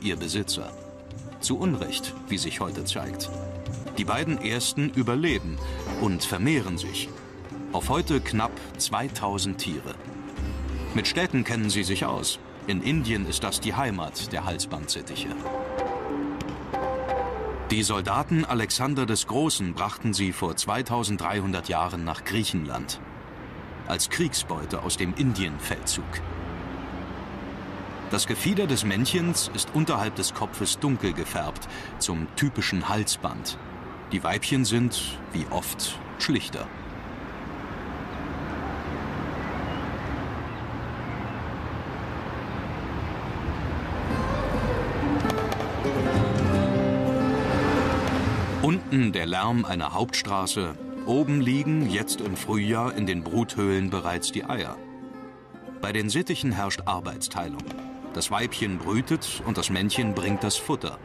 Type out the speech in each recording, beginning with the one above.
ihr Besitzer. Zu Unrecht, wie sich heute zeigt. Die beiden ersten überleben und vermehren sich. Auf heute knapp 2000 Tiere. Mit Städten kennen sie sich aus. In Indien ist das die Heimat der Halsbandsittiche. Die Soldaten Alexander des Großen brachten sie vor 2300 Jahren nach Griechenland. Als Kriegsbeute aus dem Indienfeldzug. Das Gefieder des Männchens ist unterhalb des Kopfes dunkel gefärbt, zum typischen Halsband. Die Weibchen sind, wie oft, schlichter. Unten der Lärm einer Hauptstraße, oben liegen jetzt im Frühjahr in den Bruthöhlen bereits die Eier. Bei den Sittichen herrscht Arbeitsteilung. Das Weibchen brütet und das Männchen bringt das Futter.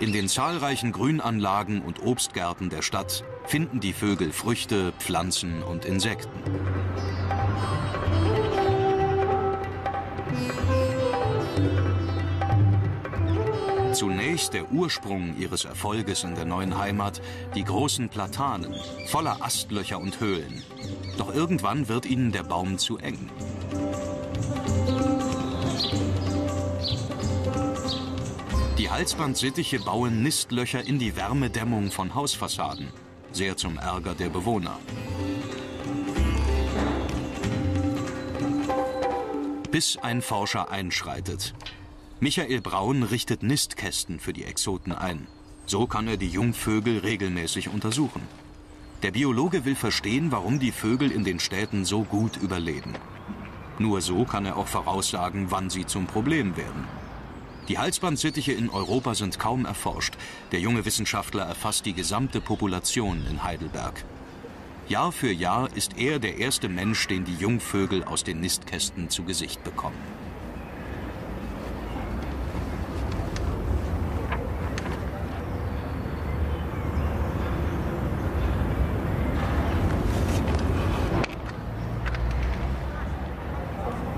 In den zahlreichen Grünanlagen und Obstgärten der Stadt finden die Vögel Früchte, Pflanzen und Insekten. Zunächst der Ursprung ihres Erfolges in der neuen Heimat, die großen Platanen, voller Astlöcher und Höhlen. Doch irgendwann wird ihnen der Baum zu eng. Die Halsbandsittiche bauen Nistlöcher in die Wärmedämmung von Hausfassaden, sehr zum Ärger der Bewohner. Bis ein Forscher einschreitet. Michael Braun richtet Nistkästen für die Exoten ein. So kann er die Jungvögel regelmäßig untersuchen. Der Biologe will verstehen, warum die Vögel in den Städten so gut überleben. Nur so kann er auch voraussagen, wann sie zum Problem werden. Die Halsbandsittiche in Europa sind kaum erforscht. Der junge Wissenschaftler erfasst die gesamte Population in Heidelberg. Jahr für Jahr ist er der erste Mensch, den die Jungvögel aus den Nistkästen zu Gesicht bekommen.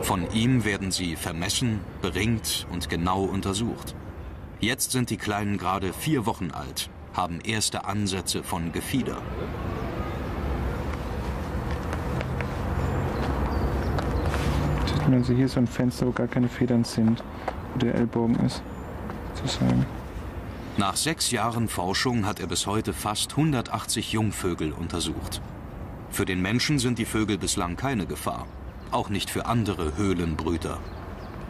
Von ihm werden sie vermessen, beringt und genau untersucht. Jetzt sind die Kleinen gerade 4 Wochen alt, haben erste Ansätze von Gefieder. Also hier ist so ein Fenster, wo gar keine Federn sind, wo der Ellbogen ist, sozusagen. Nach 6 Jahren Forschung hat er bis heute fast 180 Jungvögel untersucht. Für den Menschen sind die Vögel bislang keine Gefahr. Auch nicht für andere Höhlenbrüter.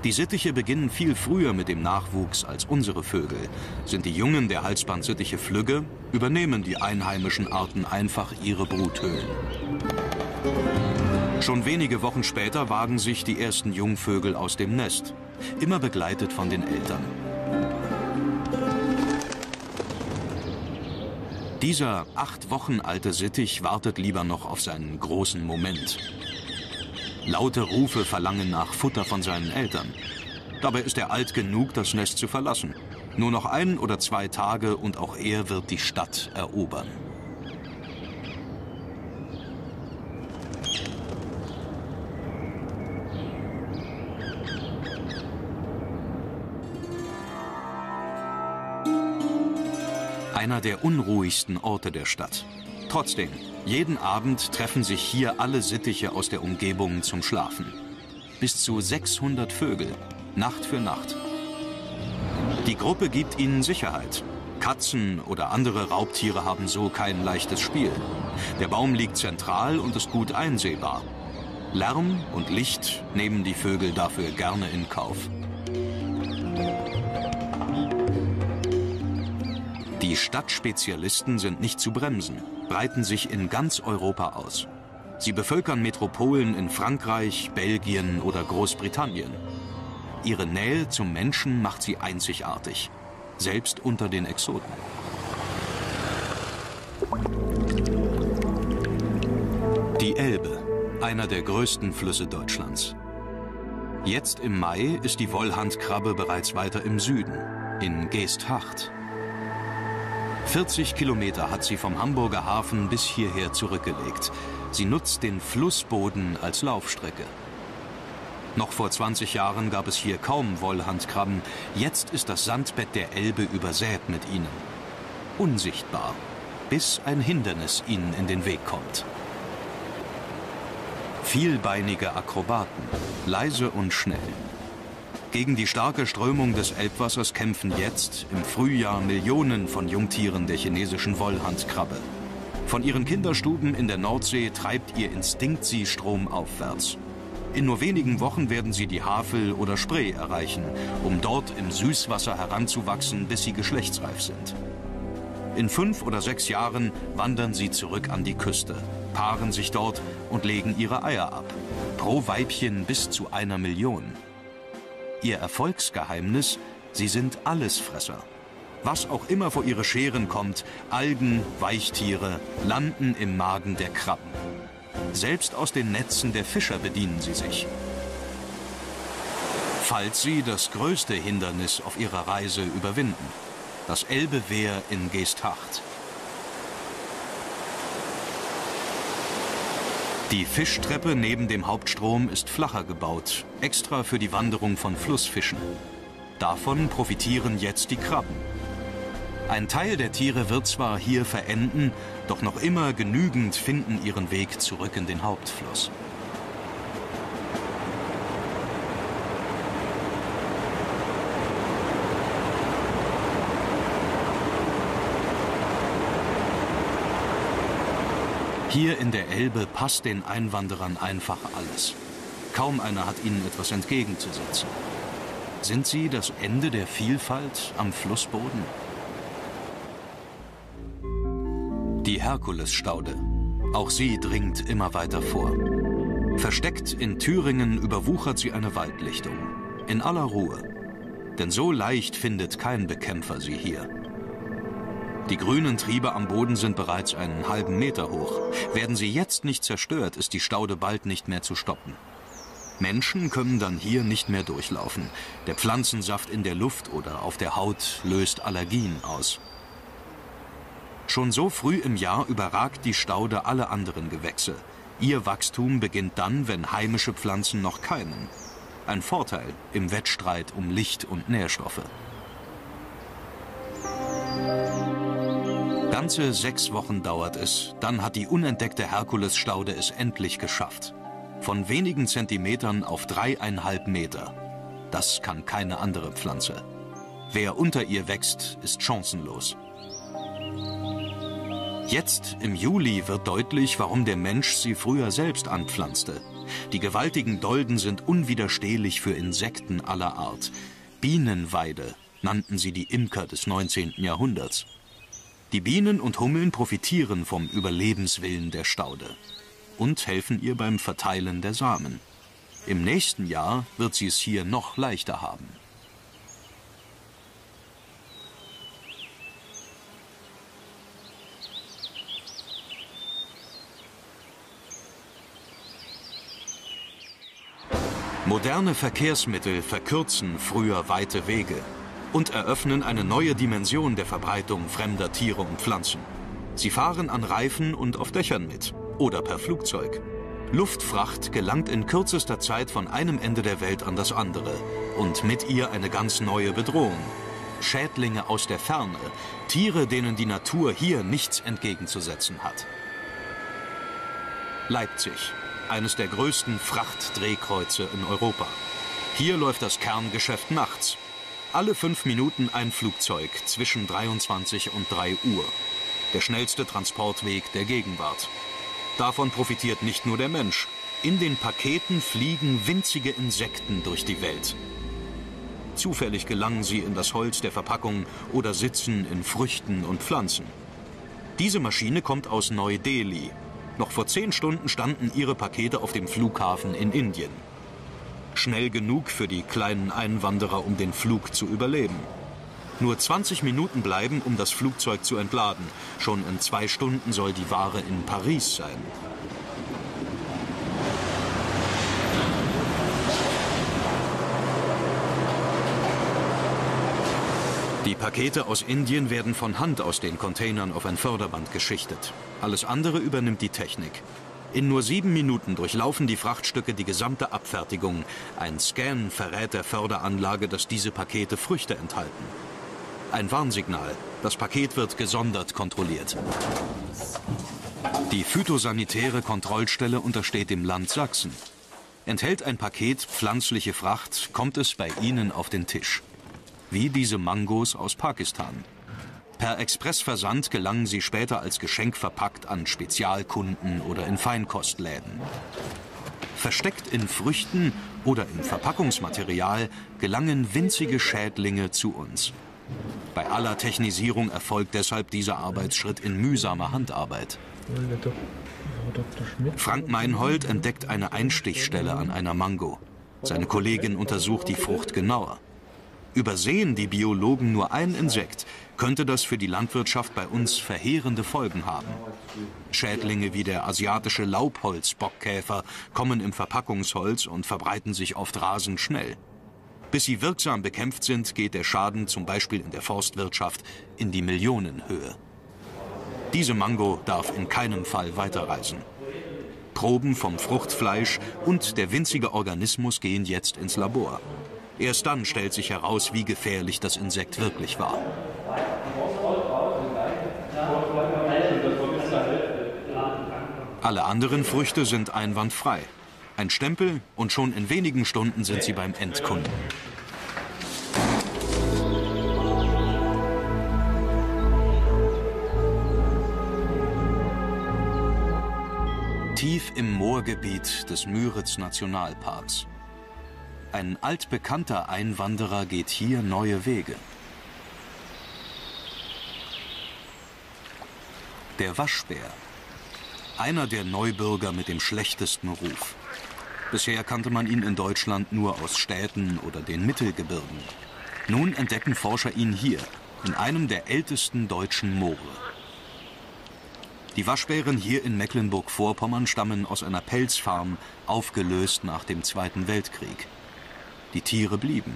Die Sittiche beginnen viel früher mit dem Nachwuchs als unsere Vögel. Sind die Jungen der Halsbandsittiche flügge, übernehmen die einheimischen Arten einfach ihre Bruthöhlen. Schon wenige Wochen später wagen sich die ersten Jungvögel aus dem Nest, immer begleitet von den Eltern. Dieser 8 Wochen alte Sittich wartet lieber noch auf seinen großen Moment. Laute Rufe verlangen nach Futter von seinen Eltern. Dabei ist er alt genug, das Nest zu verlassen. Nur noch 1 oder 2 Tage und auch er wird die Stadt erobern. Einer der unruhigsten Orte der Stadt. Trotzdem, jeden Abend treffen sich hier alle Sittiche aus der Umgebung zum Schlafen. Bis zu 600 Vögel, Nacht für Nacht. Die Gruppe gibt ihnen Sicherheit. Katzen oder andere Raubtiere haben so kein leichtes Spiel. Der Baum liegt zentral und ist gut einsehbar. Lärm und Licht nehmen die Vögel dafür gerne in Kauf. Die Stadtspezialisten sind nicht zu bremsen, breiten sich in ganz Europa aus. Sie bevölkern Metropolen in Frankreich, Belgien oder Großbritannien. Ihre Nähe zum Menschen macht sie einzigartig, selbst unter den Exoten. Die Elbe, einer der größten Flüsse Deutschlands. Jetzt im Mai ist die Wollhandkrabbe bereits weiter im Süden, in Geesthacht. 40 Kilometer hat sie vom Hamburger Hafen bis hierher zurückgelegt. Sie nutzt den Flussboden als Laufstrecke. Noch vor 20 Jahren gab es hier kaum Wollhandkrabben. Jetzt ist das Sandbett der Elbe übersät mit ihnen. Unsichtbar, bis ein Hindernis ihnen in den Weg kommt. Vielbeinige Akrobaten, leise und schnell. Gegen die starke Strömung des Elbwassers kämpfen jetzt im Frühjahr Millionen von Jungtieren der chinesischen Wollhandkrabbe. Von ihren Kinderstuben in der Nordsee treibt ihr Instinkt sie stromaufwärts. In nur wenigen Wochen werden sie die Havel oder Spree erreichen, um dort im Süßwasser heranzuwachsen, bis sie geschlechtsreif sind. In 5 oder 6 Jahren wandern sie zurück an die Küste, paaren sich dort und legen ihre Eier ab. Pro Weibchen bis zu 1 Million. Ihr Erfolgsgeheimnis: sie sind Allesfresser. Was auch immer vor ihre Scheren kommt, Algen, Weichtiere, landen im Magen der Krabben. Selbst aus den Netzen der Fischer bedienen sie sich. Falls sie das größte Hindernis auf ihrer Reise überwinden: das Elbewehr in Geesthacht. Die Fischtreppe neben dem Hauptstrom ist flacher gebaut, extra für die Wanderung von Flussfischen. Davon profitieren jetzt die Krabben. Ein Teil der Tiere wird zwar hier verenden, doch noch immer genügend finden ihren Weg zurück in den Hauptfluss. Hier in der Elbe passt den Einwanderern einfach alles. Kaum einer hat ihnen etwas entgegenzusetzen. Sind sie das Ende der Vielfalt am Flussboden? Die Herkulesstaude. Auch sie dringt immer weiter vor. Versteckt in Thüringen überwuchert sie eine Waldlichtung. In aller Ruhe. Denn so leicht findet kein Bekämpfer sie hier. Die grünen Triebe am Boden sind bereits einen halben Meter hoch. Werden sie jetzt nicht zerstört, ist die Staude bald nicht mehr zu stoppen. Menschen können dann hier nicht mehr durchlaufen. Der Pflanzensaft in der Luft oder auf der Haut löst Allergien aus. Schon so früh im Jahr überragt die Staude alle anderen Gewächse. Ihr Wachstum beginnt dann, wenn heimische Pflanzen noch keimen. Ein Vorteil im Wettstreit um Licht und Nährstoffe. Ganze 6 Wochen dauert es, dann hat die unentdeckte Herkulesstaude es endlich geschafft. Von wenigen Zentimetern auf 3,5 Meter. Das kann keine andere Pflanze. Wer unter ihr wächst, ist chancenlos. Jetzt, im Juli, wird deutlich, warum der Mensch sie früher selbst anpflanzte. Die gewaltigen Dolden sind unwiderstehlich für Insekten aller Art. Bienenweide nannten sie die Imker des 19. Jahrhunderts. Die Bienen und Hummeln profitieren vom Überlebenswillen der Staude und helfen ihr beim Verteilen der Samen. Im nächsten Jahr wird sie es hier noch leichter haben. Moderne Verkehrsmittel verkürzen früher weite Wege und eröffnen eine neue Dimension der Verbreitung fremder Tiere und Pflanzen. Sie fahren an Reifen und auf Dächern mit oder per Flugzeug. Luftfracht gelangt in kürzester Zeit von einem Ende der Welt an das andere und mit ihr eine ganz neue Bedrohung. Schädlinge aus der Ferne, Tiere, denen die Natur hier nichts entgegenzusetzen hat. Leipzig, eines der größten Frachtdrehkreuze in Europa. Hier läuft das Kerngeschäft nachts. Alle 5 Minuten ein Flugzeug zwischen 23 und 3 Uhr. Der schnellste Transportweg der Gegenwart. Davon profitiert nicht nur der Mensch. In den Paketen fliegen winzige Insekten durch die Welt. Zufällig gelangen sie in das Holz der Verpackung oder sitzen in Früchten und Pflanzen. Diese Maschine kommt aus Neu-Delhi. Noch vor 10 Stunden standen ihre Pakete auf dem Flughafen in Indien. Schnell genug für die kleinen Einwanderer, um den Flug zu überleben. Nur 20 Minuten bleiben, um das Flugzeug zu entladen. Schon in 2 Stunden soll die Ware in Paris sein. Die Pakete aus Indien werden von Hand aus den Containern auf ein Förderband geschichtet. Alles andere übernimmt die Technik. In nur 7 Minuten durchlaufen die Frachtstücke die gesamte Abfertigung. Ein Scan verrät der Förderanlage, dass diese Pakete Früchte enthalten. Ein Warnsignal. Das Paket wird gesondert kontrolliert. Die phytosanitäre Kontrollstelle untersteht dem Land Sachsen. Enthält ein Paket pflanzliche Fracht, kommt es bei Ihnen auf den Tisch. Wie diese Mangos aus Pakistan. Per Expressversand gelangen sie später als Geschenk verpackt an Spezialkunden oder in Feinkostläden. Versteckt in Früchten oder im Verpackungsmaterial gelangen winzige Schädlinge zu uns. Bei aller Technisierung erfolgt deshalb dieser Arbeitsschritt in mühsamer Handarbeit. Frank Meinhold entdeckt eine Einstichstelle an einer Mango. Seine Kollegin untersucht die Frucht genauer. Übersehen die Biologen nur ein Insekt, könnte das für die Landwirtschaft bei uns verheerende Folgen haben. Schädlinge wie der asiatische Laubholzbockkäfer kommen im Verpackungsholz und verbreiten sich oft rasend schnell. Bis sie wirksam bekämpft sind, geht der Schaden zum Beispiel in der Forstwirtschaft in die Millionenhöhe. Diese Mango darf in keinem Fall weiterreisen. Proben vom Fruchtfleisch und der winzige Organismus gehen jetzt ins Labor. Erst dann stellt sich heraus, wie gefährlich das Insekt wirklich war. Alle anderen Früchte sind einwandfrei. Ein Stempel und schon in wenigen Stunden sind sie beim Endkunden. Tief im Moorgebiet des Müritz-Nationalparks. Ein altbekannter Einwanderer geht hier neue Wege. Der Waschbär. Einer der Neubürger mit dem schlechtesten Ruf. Bisher kannte man ihn in Deutschland nur aus Städten oder den Mittelgebirgen. Nun entdecken Forscher ihn hier, in einem der ältesten deutschen Moore. Die Waschbären hier in Mecklenburg-Vorpommern stammen aus einer Pelzfarm, aufgelöst nach dem Zweiten Weltkrieg. Die Tiere blieben.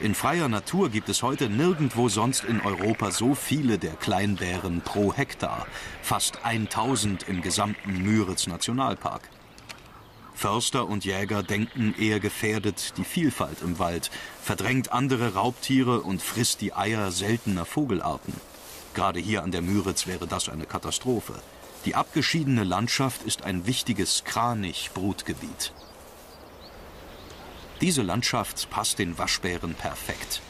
In freier Natur gibt es heute nirgendwo sonst in Europa so viele der Kleinbären pro Hektar. Fast 1000 im gesamten Müritz-Nationalpark. Förster und Jäger denken, eher gefährdet die Vielfalt im Wald, verdrängt andere Raubtiere und frisst die Eier seltener Vogelarten. Gerade hier an der Müritz wäre das eine Katastrophe. Die abgeschiedene Landschaft ist ein wichtiges Kranich-Brutgebiet. Diese Landschaft passt den Waschbären perfekt.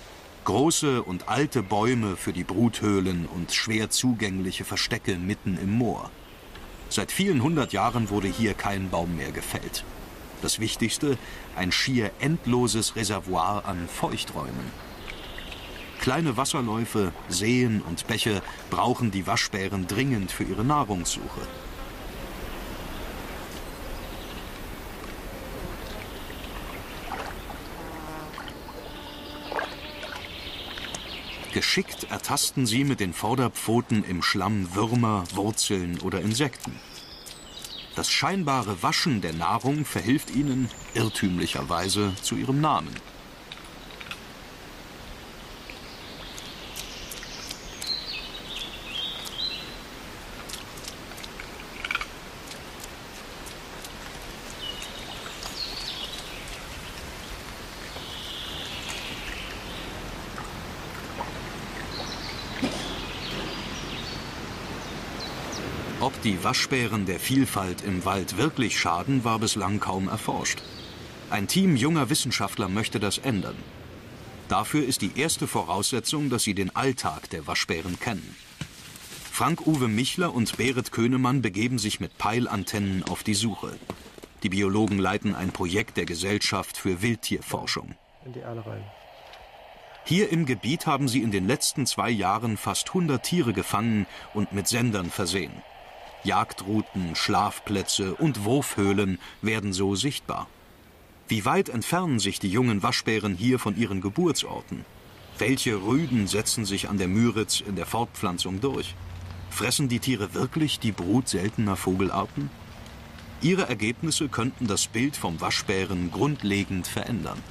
Große und alte Bäume für die Bruthöhlen und schwer zugängliche Verstecke mitten im Moor. Seit vielen hundert Jahren wurde hier kein Baum mehr gefällt. Das Wichtigste, ein schier endloses Reservoir an Feuchträumen. Kleine Wasserläufe, Seen und Bäche brauchen die Waschbären dringend für ihre Nahrungssuche. Geschickt ertasten sie mit den Vorderpfoten im Schlamm Würmer, Wurzeln oder Insekten. Das scheinbare Waschen der Nahrung verhilft ihnen, irrtümlicherweise, zu ihrem Namen. Ob die Waschbären der Vielfalt im Wald wirklich schaden, war bislang kaum erforscht. Ein Team junger Wissenschaftler möchte das ändern. Dafür ist die erste Voraussetzung, dass sie den Alltag der Waschbären kennen. Frank-Uwe Michler und Berit Köhnemann begeben sich mit Peilantennen auf die Suche. Die Biologen leiten ein Projekt der Gesellschaft für Wildtierforschung. In die Aale rein. Hier im Gebiet haben sie in den letzten 2 Jahren fast 100 Tiere gefangen und mit Sendern versehen. Jagdrouten, Schlafplätze und Wurfhöhlen werden so sichtbar. Wie weit entfernen sich die jungen Waschbären hier von ihren Geburtsorten? Welche Rüden setzen sich an der Müritz in der Fortpflanzung durch? Fressen die Tiere wirklich die Brut seltener Vogelarten? Ihre Ergebnisse könnten das Bild vom Waschbären grundlegend verändern.